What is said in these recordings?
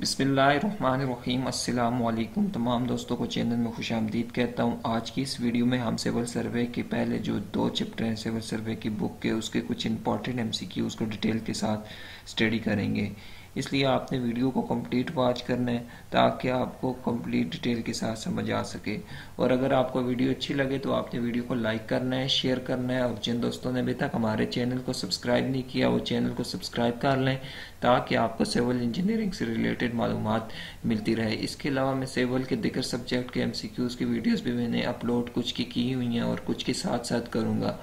बिस्मिल्लाहिर्रहमानिर्रहीम। अस्सलाम वालेकुम। तमाम दोस्तों को चैनल में खुशामदीद कहता हूँ। आज की इस वीडियो में हम सिविल सर्वे के पहले जो दो चैप्टर हैं सिविल सर्वे की बुक के, उसके कुछ इंपॉर्टेंट एमसीक्यूज़ को डिटेल के साथ स्टडी करेंगे। इसलिए आपने वीडियो को कंप्लीट वॉच करना है ताकि आपको कंप्लीट डिटेल के साथ समझ आ सके। और अगर आपको वीडियो अच्छी लगे तो आपने वीडियो को लाइक करना है, शेयर करना है। और जिन दोस्तों ने अभी तक हमारे चैनल को सब्सक्राइब नहीं किया वो चैनल को सब्सक्राइब कर लें ताकि आपको सिविल इंजीनियरिंग से रिलेटेड मालूमात मिलती रहे। इसके अलावा मैं सिविल के दिगर सब्जेक्ट के एमसीक्यूज़ की वीडियोज़ भी मैंने अपलोड कुछ की हुई हैं और कुछ के साथ साथ करूँगा।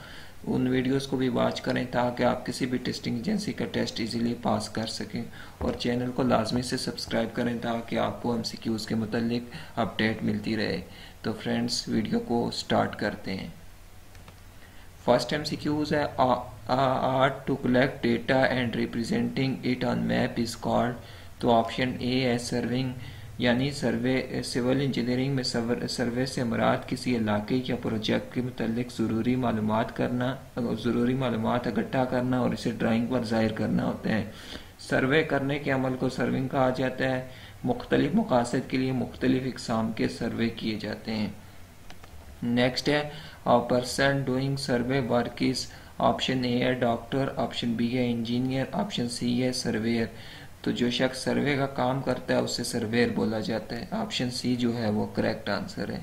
उन वीडियोस को भी वॉच करें ताकि आप किसी भी टेस्टिंग एजेंसी का टेस्ट इजीली पास कर सकें। और चैनल को लाजमी से सब्सक्राइब करें ताकि आपको एमसीक्यूज़ के मुतालिक अपडेट मिलती रहे। तो फ्रेंड्स, वीडियो को स्टार्ट करते हैं। फर्स्ट एमसीक्यूज़ है, art to collect data and representing it on map is called. तो ऑप्शन ए है सर्विंग, यानी सर्वे। सिविल इंजीनियरिंग में सर्वे से मुराद किसी इलाके या प्रोजेक्ट के मुतालिक ज़रूरी मालूमात इकट्ठा करना और इसे ड्राइंग पर ज़ाहिर करना होता है। सर्वे करने के अमल को सर्विंग कहा जाता है। मुख्तलिफ मकासद के लिए मुख्तलिफ इक़साम के सर्वे किए जाते हैं। नेक्स्ट है a person doing survey work is. Option A है डॉक्टर, ऑप्शन बी है इंजीनियर, ऑप्शन सी है सर्वेयर। तो जो शख्स सर्वे का काम करता है उसे सर्वेयर बोला जाता है। ऑप्शन सी जो है वो करेक्ट आंसर है।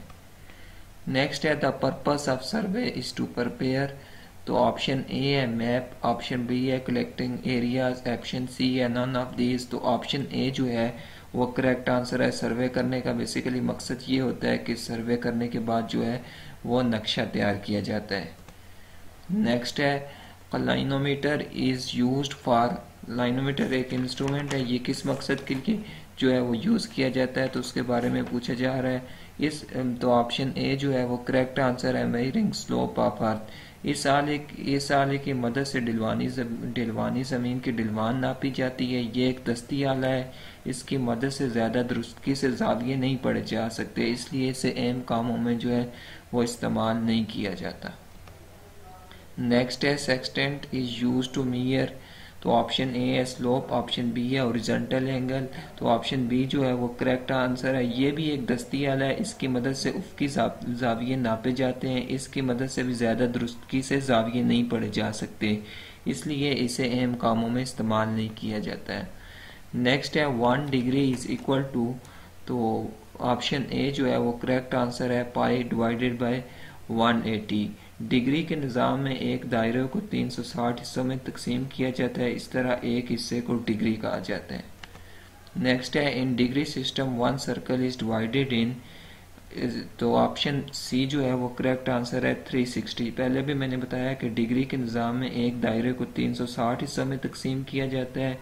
नेक्स्ट है the purpose of survey is to prepare. तो ऑप्शन ए है मैप, ऑप्शन बी है कलेक्टिंग एरियाज, ऑप्शन सी है नन ऑफ दीज। तो ऑप्शन ए जो है वो करेक्ट आंसर है। सर्वे करने का बेसिकली मकसद ये होता है कि सर्वे करने के बाद जो है वो नक्शा तैयार किया जाता है। नेक्स्ट है clinometer is used for. Clinometer एक इंस्ट्रूमेंट है, ये किस मकसद के लिए जो है वो यूज़ किया जाता है तो उसके बारे में पूछा जा रहा है। इस तो ऑप्शन ए जो है वो करेक्ट आंसर है, मेजरिंग स्लोप ऑफ अर्थ। इस आले की मदद से ढलवानी ज़मीन की ढलवान नापी जाती है। ये एक दस्ती आला है, इसकी मदद से ज़्यादा दुरुस्तगी से ज़ाविये नहीं पड़े जा सकते, इसलिए इसे अहम कामों में जो है वो इस्तेमाल नहीं किया जाता। नेक्स्ट है sextant is use to measure. तो ऑप्शन ए है स्लोप, ऑप्शन बी है हॉरिजॉन्टल एंगल। तो ऑप्शन बी जो है वो करेक्ट आंसर है। ये भी एक दस्ती आला है, इसकी मदद से उफ़की ज़ाविये नापे जाते हैं। इसकी मदद से भी ज़्यादा दुरुस्तगी से ज़ाविये नहीं पड़े जा सकते, इसलिए इसे अहम कामों में इस्तेमाल नहीं किया जाता है। नेक्स्ट है 1 डिग्री इज़ इक्वल टू। तो ऑप्शन ए जो है वो करेक्ट आंसर है, पाई डिवाइडेड बाई 180। डिग्री के निज़ाम में एक दायरे को 360 हिस्सों में तकसीम किया जाता है, इस तरह एक हिस्से को डिग्री कहा जाता है। नेक्स्ट है in degree system 1 circle is divided in. तो ऑप्शन सी जो है वो करेक्ट आंसर है, 360। पहले भी मैंने बताया कि डिग्री के निज़ाम में एक दायरे को 360 हिस्सों में तकसीम किया जाता है,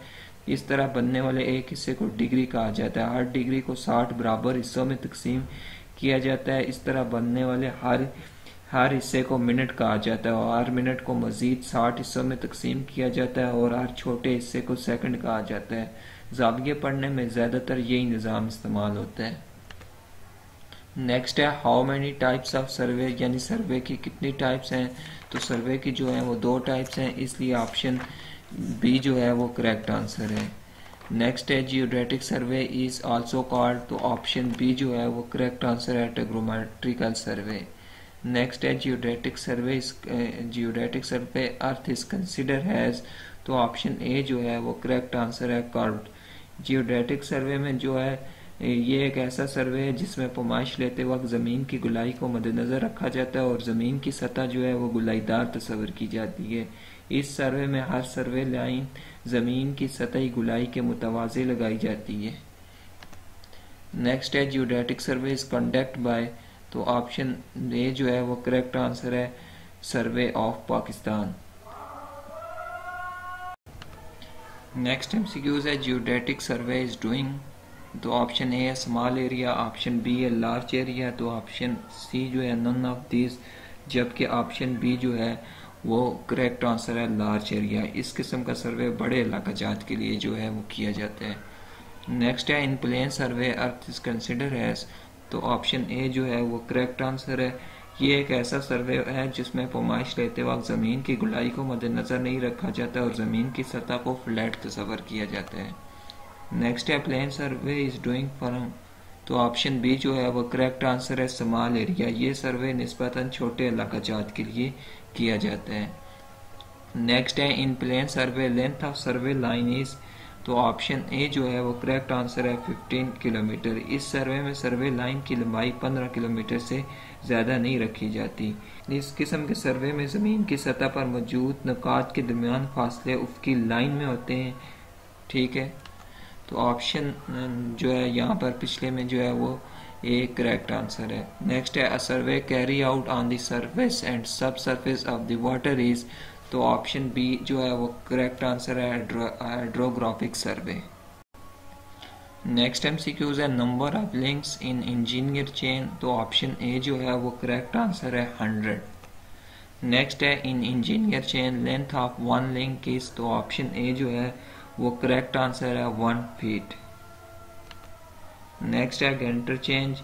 इस तरह बनने वाले एक हिस्से को डिग्री कहा जाता है। हर डिग्री को 60 बराबर हिस्सों में तकसीम किया जाता है, इस तरह बनने वाले हर हिस्से को मिनट कहा जाता है। और हर मिनट को मज़ीद 60 हिस्सों में तकसीम किया जाता है और हर छोटे हिस्से को सेकंड कहा जाता है। ज़ाविये पढ़ने में ज़्यादातर यही निज़ाम इस्तेमाल होता है। नेक्स्ट है how many types of survey, यानी सर्वे की कितनी टाइप्स हैं। तो सर्वे की जो है वो 2 टाइप्स हैं, इसलिए ऑप्शन बी जो है वो करेक्ट आंसर है। नेक्स्ट है geodetic survey is also called. तो ऑप्शन बी जो है वो करेक्ट आंसर है, ट्रिग्नोमेट्रिकल सर्वे। नेक्स्ट है geodetic survey earth is consider has. तो ऑप्शन ए जो है वो करेक्ट आंसर है, कर्व्ड। जियोडेटिक सर्वे में जो है ये एक ऐसा सर्वे है जिसमें पैमाइश लेते वक्त ज़मीन की गुलाई को मद्देनज़र रखा जाता है और ज़मीन की सतह जो है वो गुलाईदार तस्वर की जाती है। इस सर्वे में हर सर्वे लाइन ज़मीन की सतही गुलाई के मुतवाज़े लगाई जाती है। नेक्स्ट है geodetic survey is conduct by. तो ऑप्शन ए जो है वो करेक्ट आंसर है, survey of Pakistan. Next MCQs है जियोडेटिक सर्वे इज डूइंग। तो ऑप्शन ए है स्मॉल एरिया, ऑप्शन बी है लार्ज एरिया। तो ऑप्शन सी जो है नन ऑफ दिस, जबकि ऑप्शन बी जो है वो करेक्ट आंसर है, लार्ज एरिया। इस किस्म का सर्वे बड़े इलाका जात के लिए जो है वो किया जाता है। नेक्स्ट है in plane survey earth is consider has. तो ऑप्शन ए जो है वो करेक्ट आंसर है। ये एक ऐसा सर्वे है जिसमें पैमाइश लेते वक्त ज़मीन की गुलाई को मद्देनज़र नहीं रखा जाता और ज़मीन की सतह को फ्लैट तस्वर किया जाता है। नेक्स्ट है plane survey is doing form, तो ऑप्शन बी जो है वो करेक्ट आंसर है। समाल एरिया, ये सर्वे निस्बतन छोटे इलाका जात के लिए किया जाता है। नेक्स्ट है in plane survey length of survey line is, तो ऑप्शन ए जो है वो करेक्ट आंसर है 15 किलोमीटर। इस सर्वे में सर्वे लाइन की लंबाई 15 किलोमीटर से ज़्यादा नहीं रखी जाती। इस किस्म के सर्वे में ज़मीन की सतह पर मौजूद नकात के दरमियान फासले उफकी लाइन में होते हैं। ठीक है, तो ऑप्शन जो है यहाँ पर पिछले में जो है वो ए करेक्ट आंसर है। नेक्स्ट है a survey carry out on the surface and सब surface of the water is, तो ऑप्शन बी जो है वो करेक्ट आंसर है हाइड्रोग्राफिक सर्वे। नेक्स्ट एमसीक्यूज है number of links in engineer chain, तो ऑप्शन ए जो है वो करेक्ट आंसर है 100। नेक्स्ट है in engineer chain length of one link is, तो ऑप्शन ए जो है वो करेक्ट आंसर है 1 फीट। नेक्स्ट है गैंटर चेंज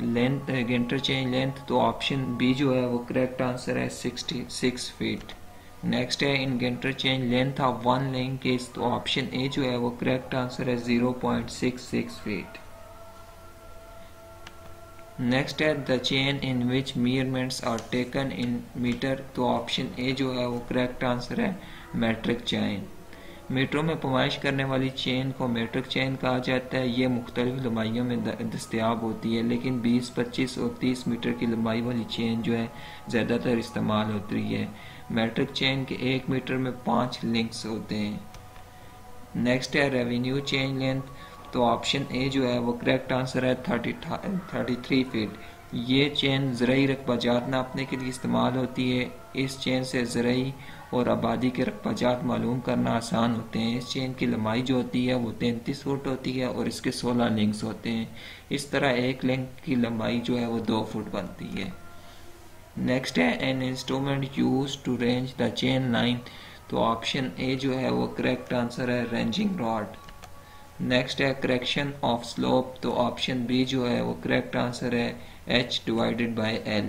लेंथ तो ऑप्शन बी जो है वो करेक्ट आंसर है 66 फीट। नेक्स्ट है in Gunter chain length of one link is, तो ऑप्शन ए जो है वो करेक्ट आंसर है 0.66 फीट। नेक्स्ट है the chain in which measurements are taken in metre, तो ऑप्शन ए जो है वो करेक्ट आंसर है मेट्रिक चेन। मीटरों में पैमाइश करने वाली चेन को मेट्रिक चेन कहा जाता है। ये मुख्तलिफ लंबाइयों में दस्तियाब होती है, लेकिन 20, 25 और 30 मीटर की लंबाई वाली चेन जो है ज़्यादातर इस्तेमाल होती है। मेट्रिक चेन के 1 मीटर में 5 लिंक्स होते हैं। नेक्स्ट है रेवेन्यू चेन लेंथ, तो ऑप्शन ए जो है वो करेक्ट आंसर है 33 फीट। ये चेन ज़रई रकबाजात नापने के लिए इस्तेमाल होती है। इस चेन से ज़रई और आबादी के रकबाजात मालूम करना आसान होते हैं। इस चेन की लंबाई जो होती है वो 33 फुट होती है और इसके 16 लिंक्स होते हैं। इस तरह एक लिंक की लंबाई जो है वो 2 फुट बनती है। नेक्स्ट है an instrument use to range the chain line, तो ऑप्शन ए जो है वो करेक्ट आंसर है रेंजिंग रॉड। नेक्स्ट है करेक्शन ऑफ स्लोप, तो ऑप्शन बी जो है वो करेक्ट आंसर है H/L।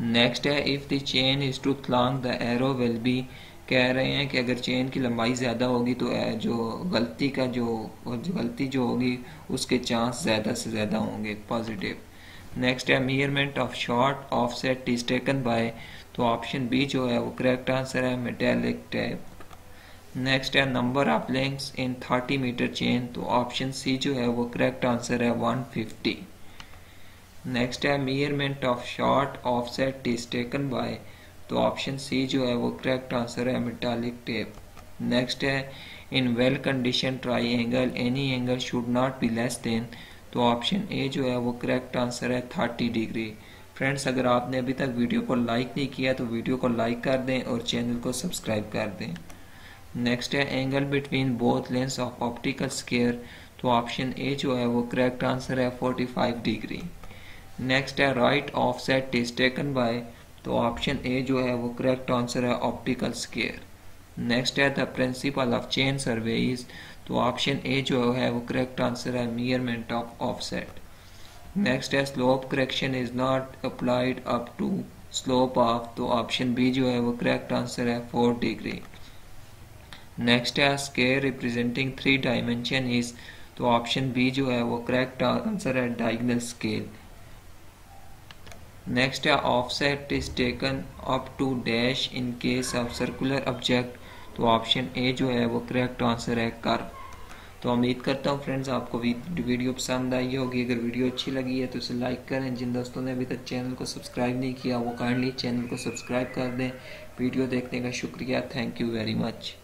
नेक्स्ट है if the chain is too long the arrow will be, कह रहे हैं कि अगर चेन की लंबाई ज़्यादा होगी तो जो गलती जो होगी उसके चांस ज़्यादा से ज़्यादा होंगे, पॉजिटिव। नेक्स्ट है measurement of short offset is taken by, तो ऑप्शन बी जो है वो करेक्ट आंसर है मेटेलिक टेप। नेक्स्ट है number of links in 30 metre chain, तो ऑप्शन सी जो है वो करेक्ट आंसर है 150। नेक्स्ट है measurement of short offset is taken by, तो ऑप्शन सी जो है वो करेक्ट आंसर है मेटालिक टेप। नेक्स्ट है in well condition triangle any angle should not be less than, तो ऑप्शन ए जो है वो करेक्ट आंसर है 30 डिग्री। फ्रेंड्स, अगर आपने अभी तक वीडियो को लाइक नहीं किया तो वीडियो को लाइक कर दें और चैनल को सब्सक्राइब कर दें। नेक्स्ट है angle between both lens of optical square, तो ऑप्शन ए जो है वो करेक्ट आंसर है 45 डिग्री। नेक्स्ट है right offset is taken by, तो ऑप्शन ए जो है वो करेक्ट आंसर है ऑप्टिकल स्केयर। नेक्स्ट है the principle of chain survey is, तो ऑप्शन ए जो है वो करेक्ट आंसर है मेजरमेंट ऑफ ऑफसेट। नेक्स्ट है slope correction is not applied up to slope of, तो ऑप्शन बी जो है वो करेक्ट आंसर है 4 डिग्री। नेक्स्ट है स्केयर रिप्रेजेंटिंग 3 डायमेंशन इज, तो ऑप्शन बी जो है वो करेक्ट आंसर है डायगनल स्केल। नेक्स्ट है offset is taken up to dash in case of circular object, तो ऑप्शन ए जो है वो करेक्ट आंसर है कर्व। तो उम्मीद करता हूँ फ्रेंड्स आपको वीडियो पसंद आई होगी। अगर वीडियो अच्छी लगी है तो उसे लाइक करें। जिन दोस्तों ने अभी तक चैनल को सब्सक्राइब नहीं किया वो काइंडली चैनल को सब्सक्राइब कर दें। वीडियो देखने का शुक्रिया, थैंक यू वेरी मच।